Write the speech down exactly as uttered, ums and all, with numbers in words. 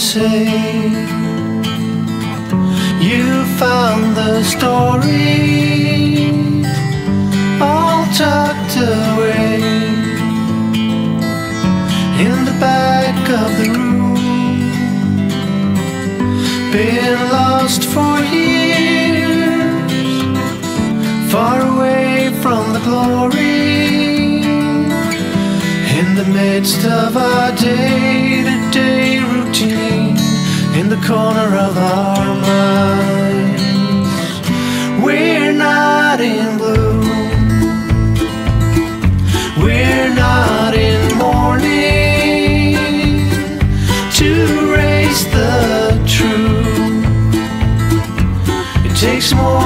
say you found the story all tucked away in the back of the room, been lost for years, far away from the glory, in the midst of our day-to-day routine, in the corner of our minds. We're not in blue, we're not in mourning, to erase the truth it takes more